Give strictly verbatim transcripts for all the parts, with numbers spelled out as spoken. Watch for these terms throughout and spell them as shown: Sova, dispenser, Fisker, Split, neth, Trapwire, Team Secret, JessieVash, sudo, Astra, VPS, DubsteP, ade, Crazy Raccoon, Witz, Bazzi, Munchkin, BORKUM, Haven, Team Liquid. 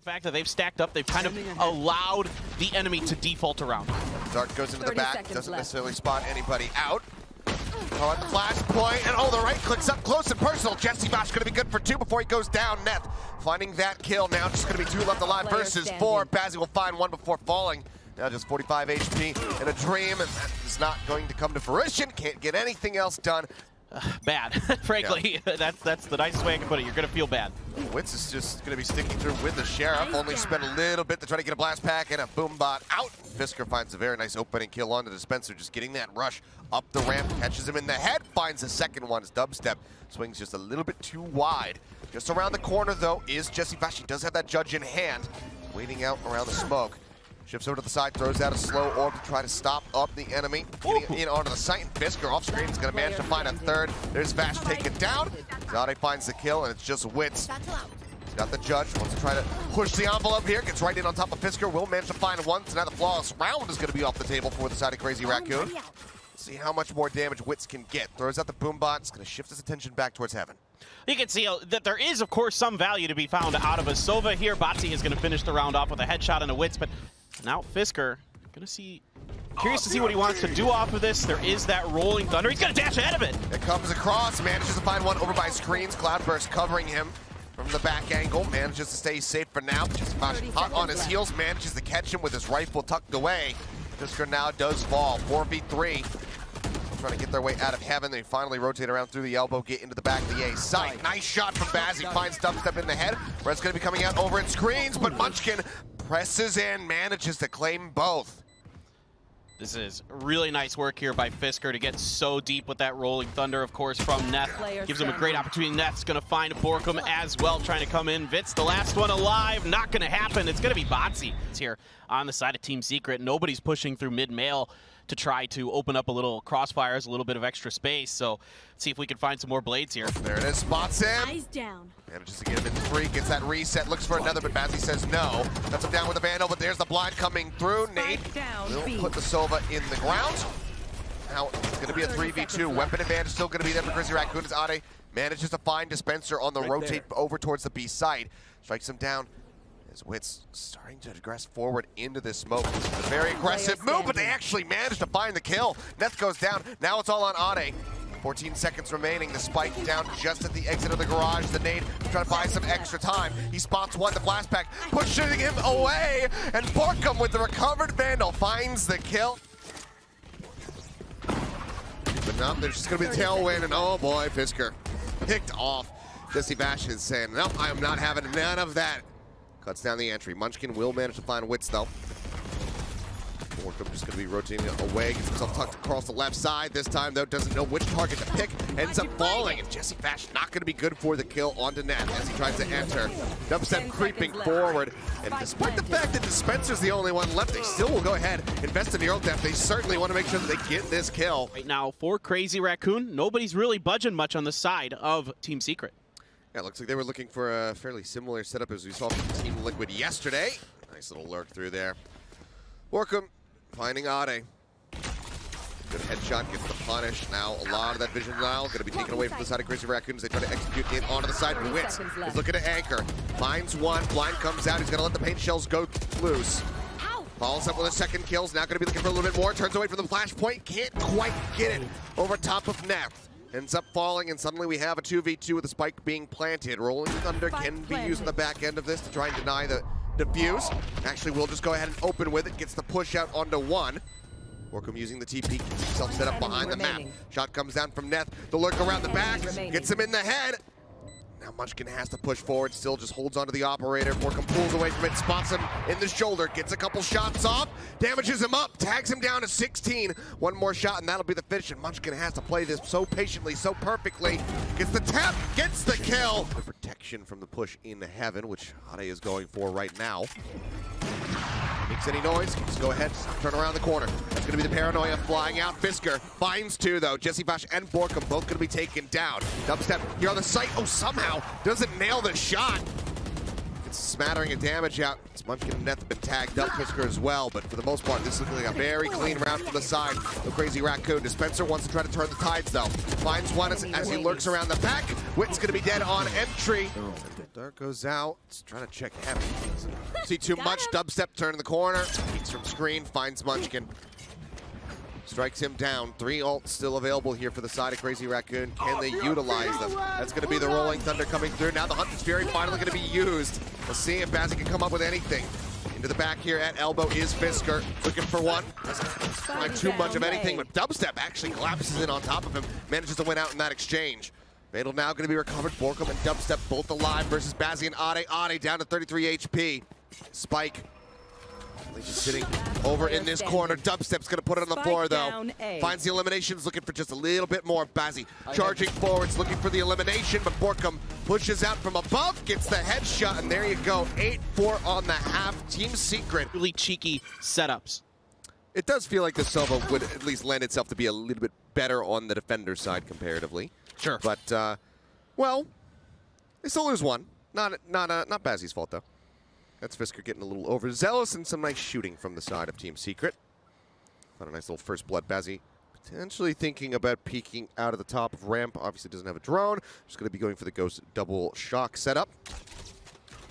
The fact that they've stacked up, they've kind of allowed the enemy to default around. Dark goes into the back, doesn't necessarily spawn anybody out. Oh, and flash point, and oh, the right click's up close and personal. JessieVash gonna be good for two before he goes down. neth finding that kill now. Just gonna be two left alive versus standing. Four. Bazzi will find one before falling. Now just forty-five H P and a dream, and that is not going to come to fruition. Can't get anything else done. Uh, bad, frankly. Yeah. that's that's the nicest way I can put it. You're gonna feel bad. Witz is just gonna be sticking through with the Sheriff. Only spent a little bit to try to get a blast pack and a boom bot out. Fisker finds a very nice opening kill on the dispenser, just getting that rush up the ramp, catches him in the head, finds the second one. As DubsteP swings just a little bit too wide. Just around the corner though is JessieVash. He does have that judge in hand, waiting out around the smoke. Shifts over to the side, throws out a slow orb to try to stop up the enemy. Getting in onto the site, and Fisker off screen is going to manage to find a third. There's Vash taken down. Ade finds the kill, and it's just Witz. He's got the judge, wants to try to push the envelope here, gets right in on top of Fisker, will manage to find one. So now the flawless round is going to be off the table for the side of Crazy Raccoon. See how much more damage Witz can get. Throws out the boom bot, it's going to shift his attention back towards Haven. You can see that there is, of course, some value to be found out of a Sova here. Bazzi is going to finish the round off with a headshot and a Witz, but now Fisker, gonna see, curious to see what he wants to do off of this. There is that rolling thunder. He's gonna dash ahead of it. It comes across, manages to find one over by screens. Cloudburst covering him from the back angle. Manages to stay safe for now. Just hot on his heels, manages to catch him with his rifle tucked away. Fisker now does fall, four v three. Trying to get their way out of heaven. They finally rotate around through the elbow, get into the back of the A site. Nice shot from Bazzi, finds DubsteP in the head. Red's gonna be coming out over in screens, but Munchkin presses in, manages to claim both. This is really nice work here by Fisker to get so deep with that rolling thunder, of course, from neth. Gives him a great opportunity. neth's going to find BORKUM as well, trying to come in. Witz, the last one alive, not going to happen. It's going to be Bazzi. It's here on the side of Team Secret. Nobody's pushing through mid-mail to try to open up a little crossfires, a little bit of extra space. So let's see if we can find some more blades here. There it is, spots him. Eyes down. Manages to get him in three, gets that reset, looks for another, but Bazzi says no. That's him down with a Vandal, but there's the blind coming through. Nate will put the Sova in the ground. Now it's gonna be a three v two. Weapon advantage still gonna be there for Crazy Raccoon as Ade manages to find dispenser on the right rotate there. Over towards the B side. Strikes him down. As Witz starting to progress forward into this smoke. This is a very aggressive move, but they actually managed to find the kill. neth goes down, now it's all on Ade. fourteen seconds remaining, the spike down just at the exit of the garage. The nade trying to buy some extra time. He spots one, the blast pack, pushing him away, and BORKUM with the recovered Vandal finds the kill. But now there's just gonna be a tailwind, and oh boy, Fisker picked off. JessieVash is saying, nope, I am not having none of that. Cuts down the entry. Munchkin will manage to find Witz though. BORKUM just going to be rotating away. Gets himself tucked across the left side. This time though, doesn't know which target to pick. Ends up falling. And JessieVash not going to be good for the kill onto neth as he tries to enter. DubsteP creeping forward. And despite the fact that Dispenser's the only one left, they still will go ahead, invest in the ult depth. They certainly want to make sure that they get this kill. Right now for Crazy Raccoon, nobody's really budging much on the side of Team Secret. Yeah, it looks like they were looking for a fairly similar setup as we saw from Team Liquid yesterday. Nice little lurk through there. BORKUM finding Ade. Good headshot, gets the punish. Now a lot of that vision now going to be taken away from the side of Crazy Raccoon as they try to execute in onto the side. Witz is looking to anchor. Finds one, blind comes out. He's going to let the paint shells go loose. Follows up with a second kill. Now going to be looking for a little bit more. Turns away from the flashpoint. Can't quite get it over top of neth. Ends up falling, and suddenly we have a two v two with the spike being planted. Rolling Thunder can be used on the back end of this to try and deny the defuse. Actually, we'll just go ahead and open with it. Gets the push out onto one. BORKUM using the T P, gets himself set up behind the map. Shot comes down from neth. The lurk around the back gets him in the head. Now Munchkin has to push forward, still just holds onto the operator. BORKUM pulls away from it, spots him in the shoulder, gets a couple shots off, damages him up, tags him down to sixteen. One more shot and that'll be the finish, and Munchkin has to play this so patiently, so perfectly. Gets the tap, gets the kill. The protection from the push in heaven, which Ade is going for right now. Makes any noise, can just go ahead, turn around the corner. That's gonna be the paranoia flying out. Fisker finds two though. JessieVash and BORKUM both gonna be taken down. DubsteP here on the site. Oh, somehow doesn't nail the shot. It's a smattering of damage out. It's Munchkin and Neth have been tagged up, Fisker as well, but for the most part, this is looking like a very clean round from the side. The Crazy Raccoon. Dispenser wants to try to turn the tides, though. Finds one as, as he lurks around the back. Witz gonna be dead on entry. Oh, Dark goes out. It's trying to check heaven. See too much. DubsteP turn in the corner. Peeks from screen, finds Munchkin. Strikes him down. Three ults still available here for the side of Crazy Raccoon. Can they utilize them? That's going to be the Rolling Thunder coming through. Now the Hunter's Fury finally going to be used. We'll see if Bazzi can come up with anything. Into the back here at elbow is Fisker. Looking for one. Doesn't find too much of anything, but DubsteP actually collapses in on top of him. Manages to win out in that exchange. Fatal now going to be recovered. BORKUM and DubsteP both alive versus Bazzi and Ade. Ade down to thirty-three H P. Spike. Just sitting over in this corner. DubsteP's going to put it on the floor, though. Finds the eliminations, looking for just a little bit more. Bazzi charging forwards, looking for the elimination, but BORKUM pushes out from above, gets the headshot, and there you go. eight four on the half. Team Secret. Really cheeky setups. It does feel like the Sova would at least lend itself to be a little bit better on the defender side comparatively. Sure. But, uh, well, they still lose one. Not, not, uh, not Bazzi's fault, though. That's Fisker getting a little overzealous and some nice shooting from the side of Team Secret. Found a nice little first blood. Bazzi potentially thinking about peeking out of the top of ramp. Obviously doesn't have a drone. Just going to be going for the ghost double shock setup.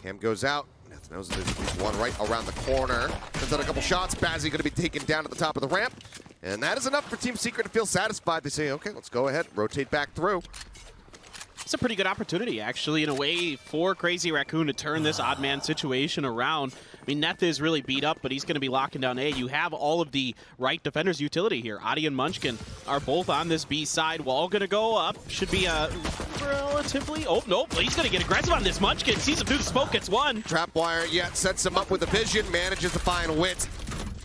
Cam goes out. Neth knows there's at least one right around the corner. Sends out a couple shots. Bazzi going to be taken down to the top of the ramp. And that is enough for Team Secret to feel satisfied. They say, okay, let's go ahead. Rotate back through. It's a pretty good opportunity, actually, in a way, for Crazy Raccoon to turn this odd man situation around. I mean, Neth is really beat up, but he's going to be locking down A. You have all of the right defenders' utility here. Adi and Munchkin are both on this B side. Wall going to go up. Should be a relatively... Oh, nope. He's going to get aggressive on this. Munchkin sees him through the smoke. Gets one. Trapwire yet sets him up with a vision. Manages to find Witz.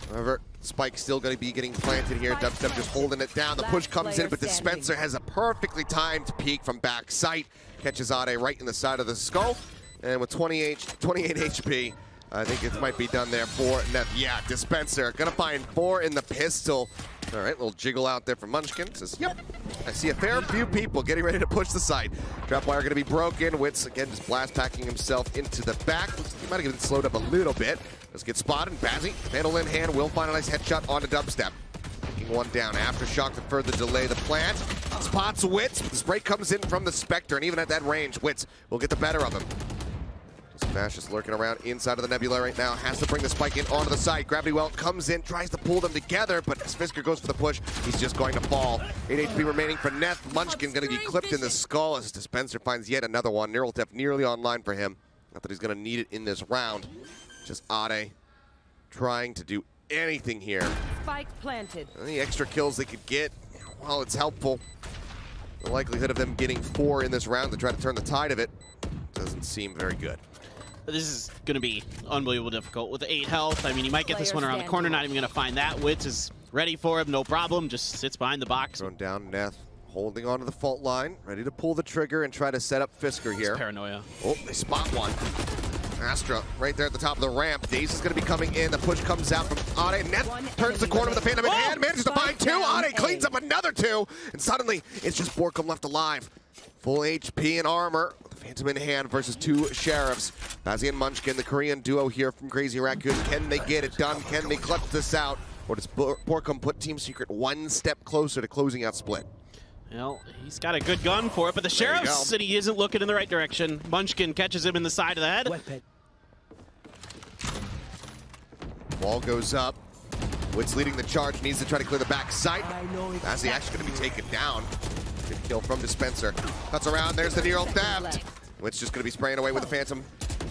However, Spike's still going to be getting planted here. DubsteP just holding it down. The push comes in, but Dispenser has a perfectly timed peek from back sight. Catches Ade right in the side of the skull. And with twenty-eight H P, I think it might be done there for Neth. Yeah, Dispenser going to find four in the pistol. All right, little jiggle out there for Munchkin. Says, yep, I see a fair few people getting ready to push the site. Trapwire going to be broken. Witz, again, just blast packing himself into the back. Looks like he might have been slowed up a little bit. Let's get spotted. Bazzi, handle in hand, will find a nice headshot on a DubsteP. Taking one down. Aftershock to further delay the plant. Spots Witz. The spray comes in from the Spectre, and even at that range, Witz will get the better of him. Smash is lurking around inside of the Nebula right now. Has to bring the spike in onto the side. Gravity Welt comes in, tries to pull them together, but as Fisker goes for the push, he's just going to fall. eight H P remaining for Neth. Munchkin going to be clipped in the skull as Dispenser finds yet another one. Neural Def nearly online for him. Not that he's going to need it in this round. Just Ade trying to do anything here. Spike planted. Any extra kills they could get, well, it's helpful. The likelihood of them getting four in this round to try to turn the tide of it doesn't seem very good. This is going to be unbelievably difficult. With eight health, I mean, you might get this one around the corner, not even going to find that. Witz is ready for him, no problem, just sits behind the box. Thrown down, Neth holding onto the fault line, ready to pull the trigger and try to set up Fisker here. It's paranoia. Oh, they spot one. Astra right there at the top of the ramp. Daze is going to be coming in. The push comes out from Ade. Neth turns the corner with the Phantom in hand, manages to find two. Ade cleans up another two, and suddenly it's just BORKUM left alive. Full H P and armor. Phantom in hand versus two sheriffs. Bazzi and Munchkin, the Korean duo here from Crazy Raccoon. Can they get it done? Can they clutch this out? Or does BORKUM put Team Secret one step closer to closing out Split? Well, he's got a good gun for it, but the sheriff's and he isn't looking in the right direction. Munchkin catches him in the side of the head. Weapon. Wall goes up. Witz leading the charge, needs to try to clear the back sight. Bazzi actually going to be taken down. Good kill from Dispenser. Cuts around, there's the neural theft. Witz just going to be spraying away with the Phantom.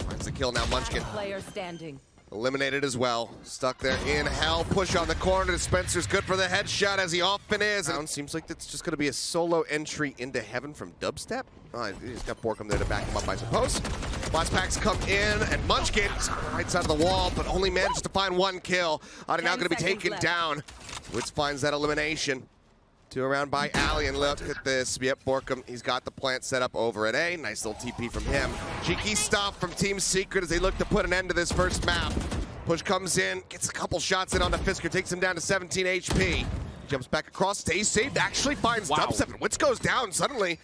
Finds the kill now, Munchkin. Player standing. Eliminated as well. Stuck there in hell. Push on the corner. Dispenser's good for the headshot, as he often is. And seems like it's just going to be a solo entry into heaven from DubsteP. Oh, he's got BORKUM there to back him up, I suppose. Blast packs come in, and Munchkin right side of the wall, but only manages to find one kill. Ade now going to be taken left. down. Witz finds that elimination. Two around by Alley, and look at this. Yep, BORKUM, he's got the plant set up over at A. Nice little T P from him. Cheeky stop from Team Secret as they look to put an end to this first map. Push comes in, gets a couple shots in on the Fisker, takes him down to seventeen H P. Jumps back across, stays saved, actually finds wow. DubsteP. Witz goes down suddenly.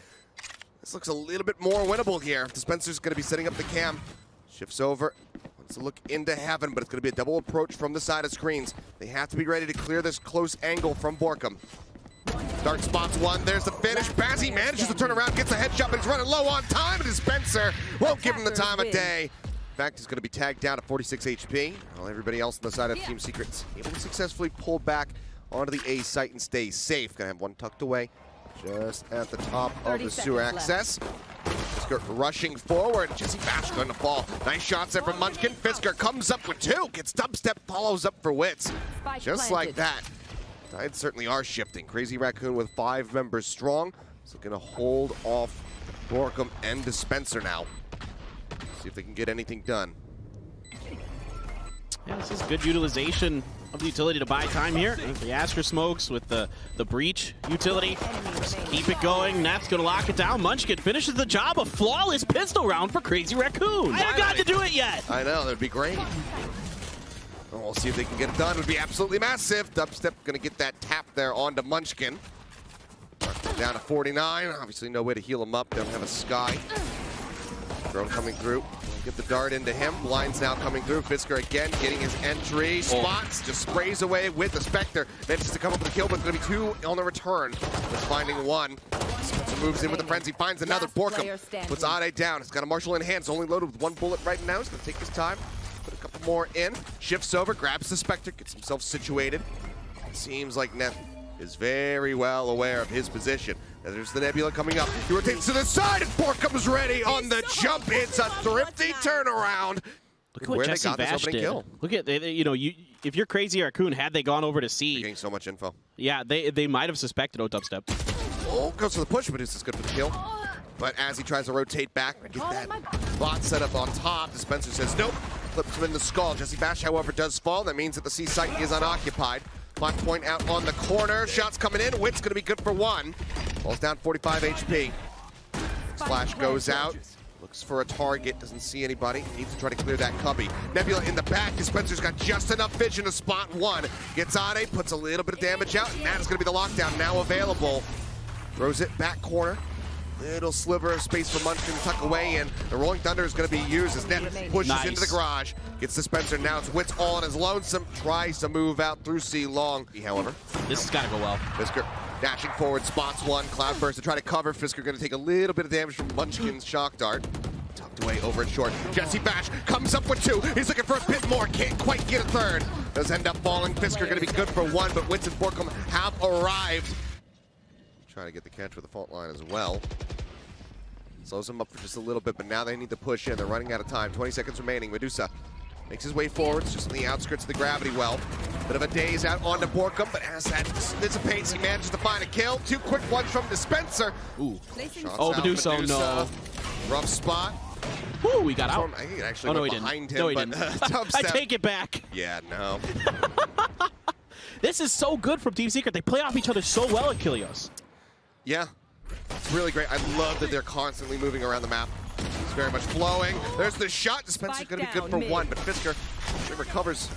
This looks a little bit more winnable here. Dispenser's going to be setting up the cam. Shifts over. Wants to look into Haven, but it's going to be a double approach from the side of screens. They have to be ready to clear this close angle from BORKUM. Dark spots one, there's the finish. Bazzi manages to turn around, gets a headshot, but he's running low on time. And dispenser won't give him the time of day. In fact, he's going to be tagged down to forty-six H P. While everybody else on the side of Team Secret's able to successfully pull back onto the A site and stay safe. Going to have one tucked away just at the top of the sewer access. Fisker rushing forward. JessieVash going to fall. Nice shots there from Munchkin. Fisker comes up with two. Gets DubsteP, follows up for Witz. Just like that. Tides certainly are shifting. Crazy Raccoon with five members strong. So going to hold off BORKUM and Dispenser now. See if they can get anything done. Yeah, this is good utilization of the utility to buy time here. The Asker smokes with the, the breach utility. Just keep it going. Neth's going to lock it down. Munchkin finishes the job. A flawless pistol round for Crazy Raccoon. I haven't got to do it yet. I know. That'd be great. Well, we'll see if they can get it done. It would be absolutely massive. DubsteP going to get that tap there onto Munchkin. Down to forty-nine. Obviously, no way to heal him up. They don't have a sky. Drone coming through. Get the dart into him. Blind's now coming through. Fisker again getting his entry. Spots just sprays away with the Spectre. Manages to come up with a kill, but it's going to be two on the return. Just finding one. Spencer moves in with the frenzy. Finds another. BORKUM puts Ade down. He's got a Marshal in hand. He's only loaded with one bullet right now. He's going to take his time. Put a couple more in. Shifts over. Grabs the Spectre. Gets himself situated. It seems like neth is very well aware of his position. And there's the Nebula coming up. He rotates to the side, and BORKUM's ready on the jump. It's a thrifty turnaround. Look at what JessieVash did. Kill. Look at, you know, you, if you're Crazy Raccoon, had they gone over to C. You're getting so much info. Yeah, they, they might have suspected. Oh, DubsteP. Oh, goes for the push, but it's just good for the kill. But as he tries to rotate back, get that bot set up on top, Dispenser says nope. Flips him in the skull. JessieVash, however, does fall. That means that the C site is unoccupied. Clock point out on the corner. Shots coming in. Wit's going to be good for one. Ball's down forty-five H P. Splash goes out. Looks for a target. Doesn't see anybody. Needs to try to clear that cubby. Nebula in the back. Dispenser's got just enough vision to spot one. Gets Ade. Puts a little bit of damage out. And that is going to be the lockdown now available. Throws it back corner. Little sliver of space for Munchkin to tuck away in. The Rolling Thunder is going to be used as neth pushes nice. into the garage. Gets Dispenser now. It's Witz all on his lonesome. Tries to move out through C long. However, this has got to go well. Fisker dashing forward, spots one. Cloudburst to try to cover. Fisker going to take a little bit of damage from Munchkin's shock dart. Tucked away over at short. JessieVash comes up with two. He's looking for a bit more. Can't quite get a third. Does end up falling. Fisker going to be good for one, but Witz and BORKUM have arrived. Trying to get the catch with the fault line as well. Slows him up for just a little bit, but now they need to push in. They're running out of time. twenty seconds remaining. Medusa makes his way forwards, just on the outskirts of the gravity well. Bit of a daze out onto BORKUM, but as that dissipates, he manages to find a kill. Two quick ones from Dispenser. Ooh. Oh, Medusa, Medusa, no. Rough spot. Woo, we got out. I think it actually oh, no, went behind didn't. him, no, but uh, I take it back. Yeah, no. This is so good from Team Secret. They play off each other so well at Kilios. Yeah, it's really great. I love that they're constantly moving around the map. It's very much flowing. There's the shot. Dispenser's going to be good for one, but Fisker recovers.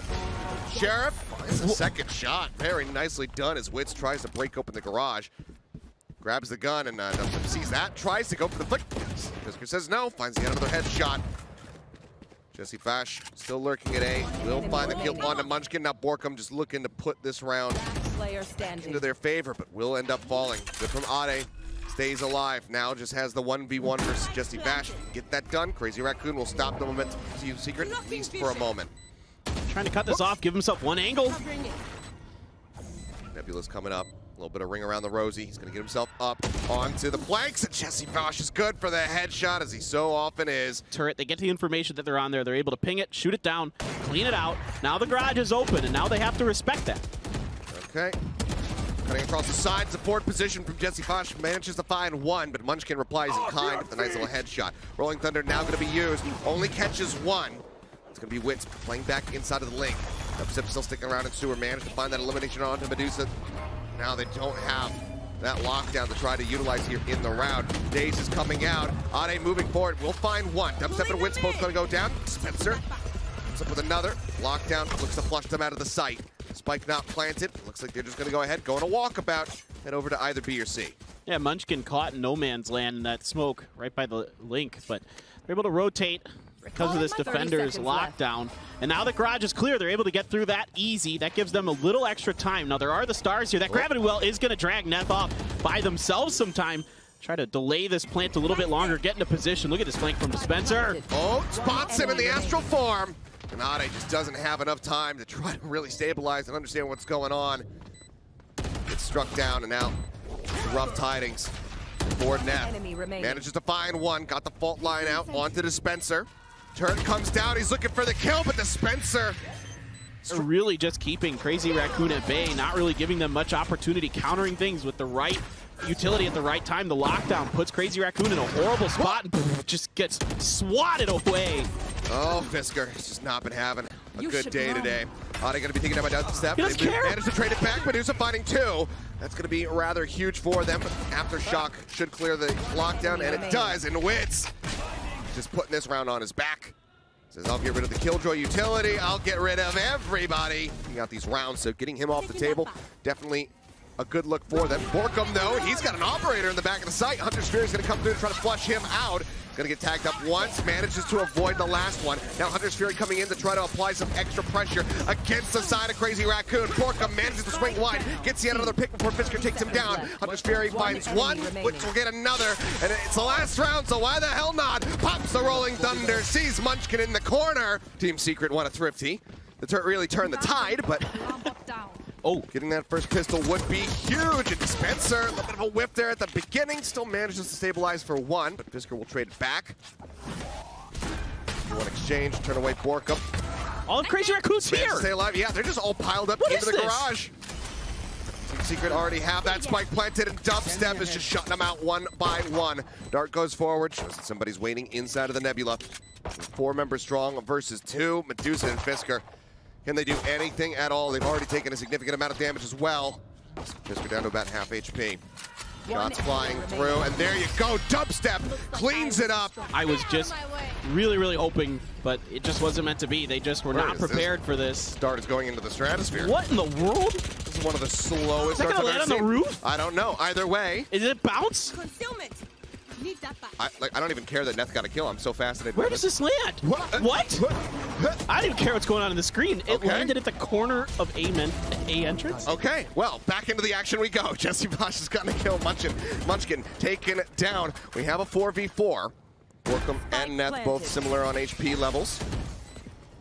Sheriff finds a second shot. Very nicely done as Witz tries to break open the garage. Grabs the gun and uh, sees that. Tries to go for the flick. Fisker says no. Finds yet another headshot. JessieVash still lurking at A. Will find the kill onto Munchkin. Now BORKUM just looking to put this round into their favor, but will end up falling. Good from Ade. Stays alive. Now just has the one v one versus JessieVash. Get that done. Crazy Raccoon will stop the momentum to Team Secret, at least for a moment. Trying to cut this Whoops. off. Give himself one angle. Nebula's coming up. A little bit of ring around the rosy. He's going to get himself up onto the planks. And JessieVash is good for the headshot, as he so often is. Turret, they get the information that they're on there. They're able to ping it, shoot it down, clean it out. Now the garage is open, and now they have to respect that. Okay. Cutting across the side, support position from JessieVash. Manages to find one, but Munchkin replies in kind with a nice little headshot. Rolling Thunder now going to be used. Only catches one. It's going to be Witz playing back inside of the link. DubsteP still sticking around in sewer. Managed to find that elimination onto Medusa. Now they don't have that lockdown to try to utilize here in the round. Daze is coming out. Ade moving forward. We'll find one. DubsteP and Witz both going to go down. Dispenser comes up with another. Lockdown looks to flush them out of the site. Spike not planted. Looks like they're just going to go ahead, go on a walkabout, head over to either B or C. Yeah, Munchkin caught in no man's land in that smoke right by the link, but they're able to rotate. because of this defender's lockdown. Left. And now the garage is clear. They're able to get through that easy. That gives them a little extra time. Now, there are the stars here. That gravity well is going to drag neth off by themselves sometime. Try to delay this plant a little bit longer, get into position. Look at this flank from dispenser. Oh, spots him in the astral form. And ade just doesn't have enough time to try to really stabilize and understand what's going on. Gets struck down, and now rough tidings for neth. Manages to find one, got the fault line out onto dispenser. Turn comes down, he's looking for the kill, but dispenser really just keeping Crazy Raccoon at bay, not really giving them much opportunity, countering things with the right utility at the right time. The lockdown puts Crazy Raccoon in a horrible spot and just gets swatted away. Oh, Fisker has just not been having a you good day run. today. Are they going to be thinking about DubsteP? They managed to trade it back, but here's a finding two. That's going to be rather huge for them. Aftershock should clear the lockdown, and it does. And Witz just putting this round on his back. Says, I'll get rid of the Killjoy utility. I'll get rid of everybody. He got these rounds, so getting him off the table, definitely a good look for them. BORKUM, though, he's got an operator in the back of the site. Hunter's Fury is going to come through and try to flush him out. Going to get tagged up once, manages to avoid the last one. Now Hunter's Fury coming in to try to apply some extra pressure against the side of Crazy Raccoon. BORKUM manages to swing wide, gets yet another pick before Fisker takes him down. Hunter's Fury finds one, which will get another, and it's the last round, so why the hell not? Pops the Rolling Thunder, sees Munchkin in the corner. Team Secret won a thrifty. The turret really turned the tide, but... Oh, getting that first pistol would be huge. And dispenser, a little bit of a whiff there at the beginning, still manages to stabilize for one, but Fisker will trade it back. One exchange, turn away BORKUM. All of Crazy Raccoon's here! Stay alive, yeah, they're just all piled up what into the this? garage. Team Secret already have that spike planted, and DubsteP is just shutting them out one by one. Dart goes forward, shows that somebody's waiting inside of the Nebula. Four members strong versus two, Medusa and Fisker. Can they do anything at all? They've already taken a significant amount of damage as well. Fisker down to about half H P. Shots flying through, and there you go. DubsteP cleans it up. I was just really, really hoping, but it just wasn't meant to be. They just were not prepared for this. Dart is going into the stratosphere. What in the world? This is one of the slowest darts I've ever seen. Is that going to land on the roof? I don't know. Either way. Is it bounce? Concealment. Need that back. I, like, I don't even care that neth got a kill. I'm so fascinated. Where does this land? What? What? What? I didn't care what's going on in the screen. It okay. landed at the corner of A, men, A entrance. Okay, well, back into the action we go. JessieVash has gotten a kill. Munchkin, Munchkin taken down. We have a four v four. BORKUM and neth both similar on H P levels. A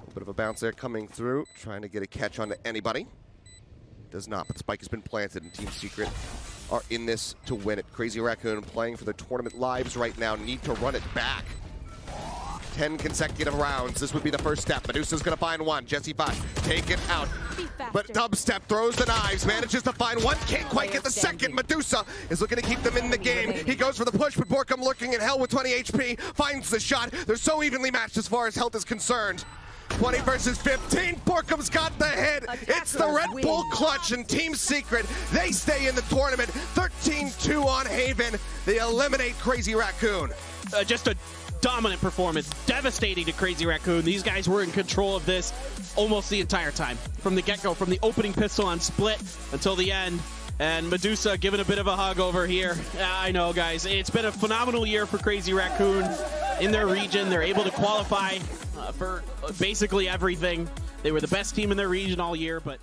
little bit of a bounce there coming through, trying to get a catch onto anybody. Does not, but the spike has been planted, and Team Secret are in this to win it. Crazy Raccoon playing for their tournament lives right now. Need to run it back. ten consecutive rounds. This would be the first step. Medusa's going to find one. JessieVash, take it out. But DubsteP throws the knives, manages to find one. Can't quite get the second. Medusa is looking to keep them in the game. He goes for the push, but BORKUM lurking in hell with twenty H P. Finds the shot. They're so evenly matched as far as health is concerned. twenty versus fifteen, BORKUM's got the hit. It's the Red Bull clutch, and Team Secret, they stay in the tournament. thirteen two on Haven. They eliminate Crazy Raccoon. Uh, just a dominant performance, devastating to Crazy Raccoon. These guys were in control of this almost the entire time. From the get-go, from the opening pistol on Split until the end. And Medusa giving a bit of a hug over here. I know, guys, it's been a phenomenal year for Crazy Raccoon. In their region, they're able to qualify uh, for basically everything. They were the best team in their region all year, but...